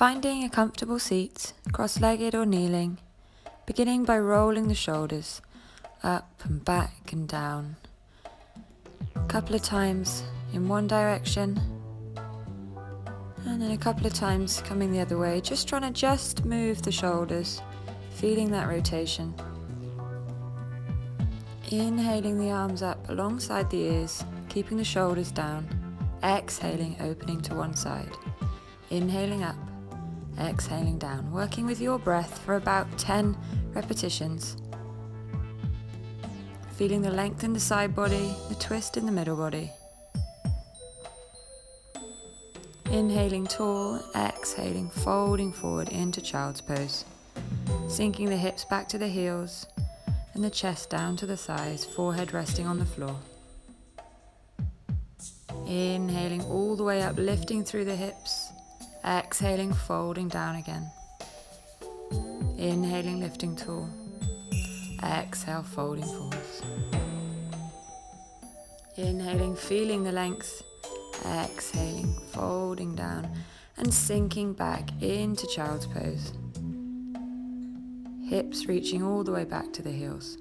Finding a comfortable seat, cross-legged or kneeling, beginning by rolling the shoulders up and back and down. A couple of times in one direction and then a couple of times coming the other way, just trying to just move the shoulders, feeling that rotation. Inhaling the arms up alongside the ears, keeping the shoulders down. Exhaling, opening to one side. Inhaling up, exhaling down. Working with your breath for about 10 repetitions. Feeling the length in the side body, the twist in the middle body. Inhaling tall, exhaling, folding forward into child's pose. Sinking the hips back to the heels. And the chest down to the thighs, forehead resting on the floor. Inhaling all the way up, lifting through the hips. Exhaling, folding down again. Inhaling, lifting tall. Exhale, folding forwards. Inhaling, feeling the length. Exhaling, folding down and sinking back into child's pose. Hips reaching all the way back to the heels.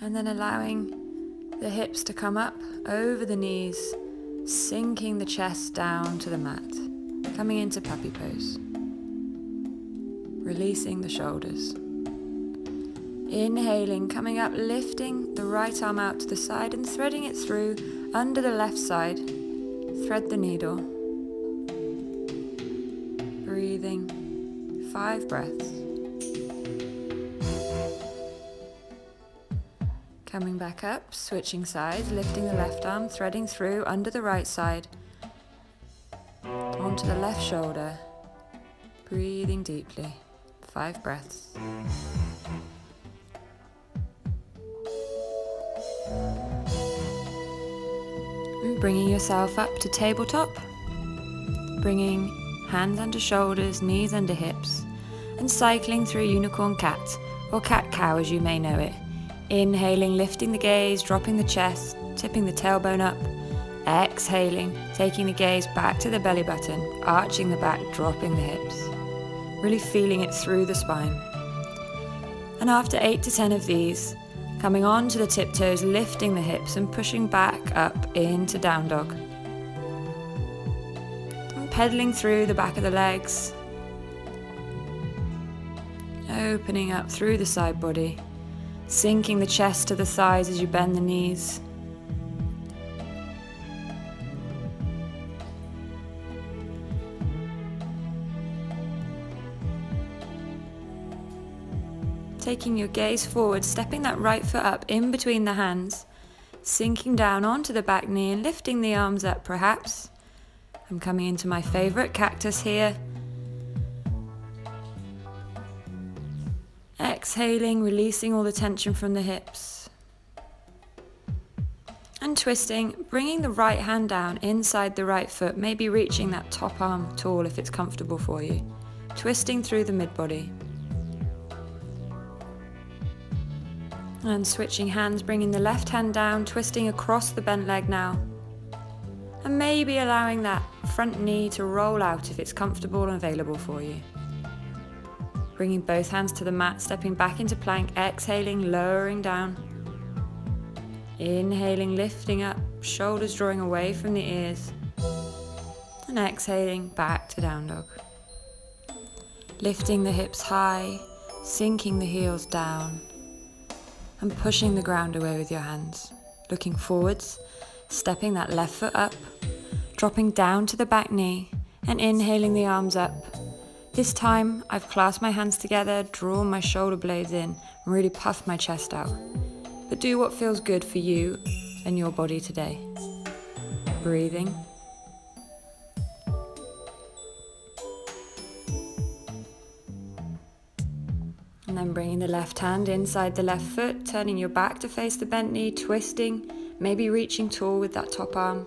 And then allowing the hips to come up over the knees, sinking the chest down to the mat, coming into puppy pose. Releasing the shoulders. Inhaling, coming up, lifting the right arm out to the side and threading it through under the left side. Thread the needle, breathing, 5 breaths. Coming back up, switching sides, lifting the left arm, threading through under the right side, onto the left shoulder, breathing deeply, 5 breaths. Bringing yourself up to tabletop, bringing hands under shoulders, knees under hips, and cycling through unicorn cat, or cat cow as you may know it. Inhaling, lifting the gaze, dropping the chest, tipping the tailbone up. Exhaling, taking the gaze back to the belly button, arching the back, dropping the hips. Really feeling it through the spine. And after 8 to 10 of these, coming onto the tiptoes, lifting the hips and pushing back up into down dog. And pedaling through the back of the legs. Opening up through the side body. Sinking the chest to the thighs as you bend the knees. Taking your gaze forward, stepping that right foot up in between the hands, sinking down onto the back knee and lifting the arms up perhaps. I'm coming into my favourite cactus here. Exhaling, releasing all the tension from the hips. And twisting, bringing the right hand down inside the right foot, maybe reaching that top arm tall if it's comfortable for you. Twisting through the mid-body. And switching hands, bringing the left hand down, twisting across the bent leg now. And maybe allowing that front knee to roll out if it's comfortable and available for you. Bringing both hands to the mat, stepping back into plank, exhaling, lowering down. Inhaling, lifting up, shoulders drawing away from the ears. And exhaling, back to down dog. Lifting the hips high, sinking the heels down. And pushing the ground away with your hands. Looking forwards, stepping that left foot up, dropping down to the back knee, and inhaling the arms up. This time, I've clasped my hands together, drawn my shoulder blades in, and really puffed my chest out. But do what feels good for you and your body today. Breathing. And then bringing the left hand inside the left foot, turning your back to face the bent knee, twisting, maybe reaching tall with that top arm.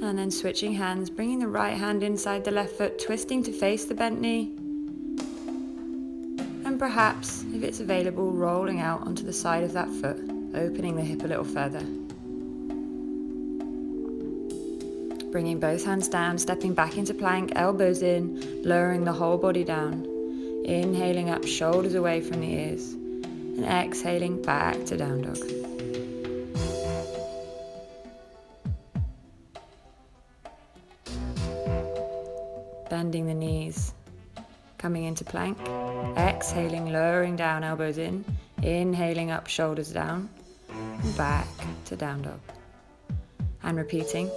And then switching hands, bringing the right hand inside the left foot, twisting to face the bent knee. And and perhaps, if it's available, rolling out onto the side of that foot, opening the hip a little further. Bringing both hands down, stepping back into plank, elbows in, lowering the whole body down. Inhaling up, shoulders away from the ears, and exhaling back to down dog. Bending the knees, coming into plank, exhaling, lowering down, elbows in, inhaling up, shoulders down, and back to down dog. And repeating.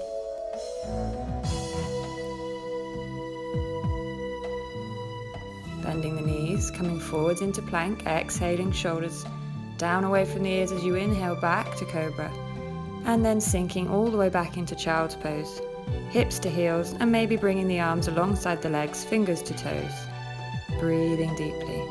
Bending the knees, coming forwards into plank, exhaling, shoulders down away from the ears as you inhale back to cobra, and then sinking all the way back into child's pose, hips to heels, and maybe bringing the arms alongside the legs, fingers to toes, breathing deeply.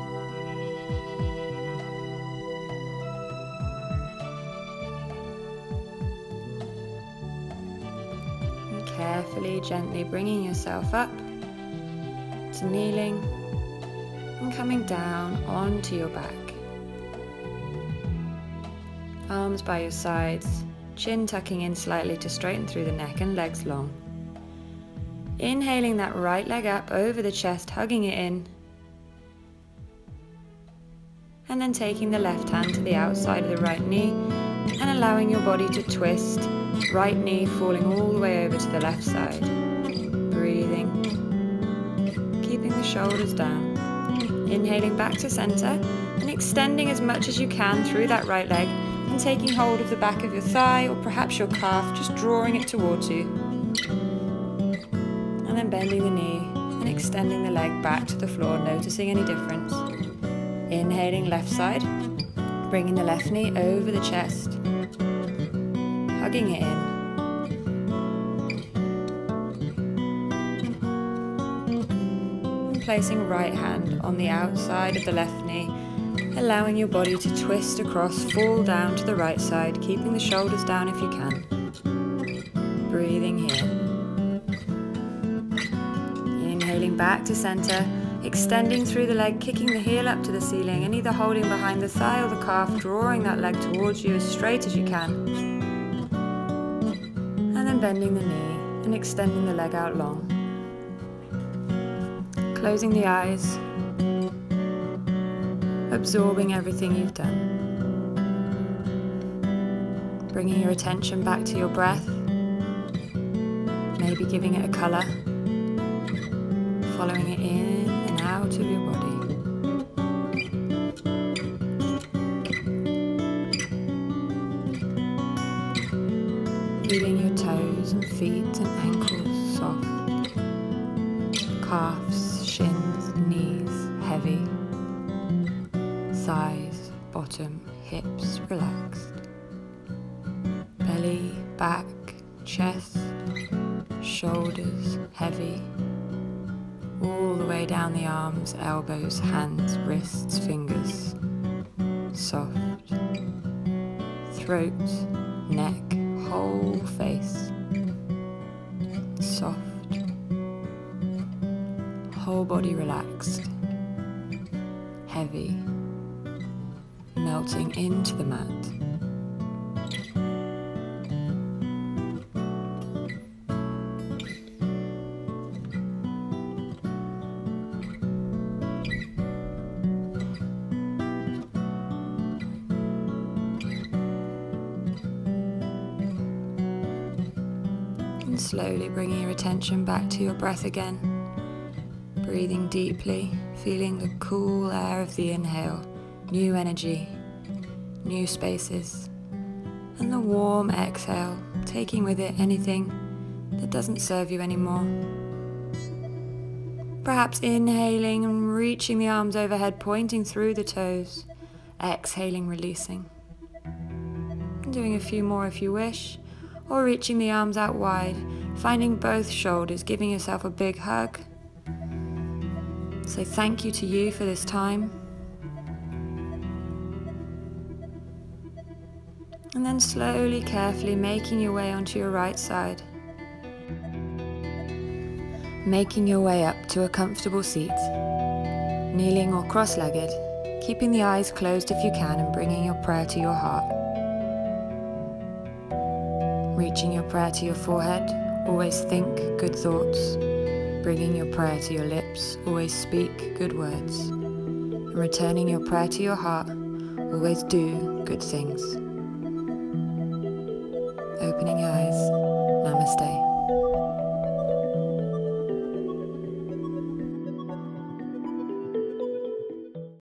And carefully, gently bringing yourself up to kneeling, and coming down onto your back. Arms by your sides, chin tucking in slightly to straighten through the neck and legs long. Inhaling that right leg up over the chest, hugging it in. And then taking the left hand to the outside of the right knee and allowing your body to twist, right knee falling all the way over to the left side. Breathing, keeping the shoulders down. Inhaling back to center and extending as much as you can through that right leg and taking hold of the back of your thigh or perhaps your calf, just drawing it towards you. And then bending the knee and extending the leg back to the floor, noticing any difference. Inhaling left side, bringing the left knee over the chest, hugging it in. Placing right hand on the outside of the left knee, allowing your body to twist across, fall down to the right side, keeping the shoulders down if you can. Breathing here. Inhaling back to center, extending through the leg, kicking the heel up to the ceiling, and either holding behind the thigh or the calf, drawing that leg towards you as straight as you can. And then bending the knee and extending the leg out long. Closing the eyes, absorbing everything you've done. Bringing your attention back to your breath, maybe giving it a colour, following it in and out of your body. Feeling your toes and feet and ankles soft, calves, shins, knees, heavy, thighs, bottom, hips, relaxed, belly, back, chest, shoulders, heavy, all the way down the arms, elbows, hands, wrists, fingers, soft, throat, neck, whole face, soft. Whole body relaxed, heavy, melting into the mat. And slowly bringing your attention back to your breath again. Breathing deeply, feeling the cool air of the inhale, new energy, new spaces, and the warm exhale, taking with it anything that doesn't serve you anymore. Perhaps inhaling and reaching the arms overhead, pointing through the toes, exhaling, releasing. Doing a few more if you wish, or reaching the arms out wide, finding both shoulders, giving yourself a big hug. So thank you to you for this time. And then slowly, carefully making your way onto your right side. Making your way up to a comfortable seat, kneeling or cross-legged. keeping the eyes closed if you can and bringing your prayer to your heart. Reaching your prayer to your forehead, always think good thoughts. Bringing your prayer to your lips, always speak good words. And returning your prayer to your heart, always do good things. Opening your eyes.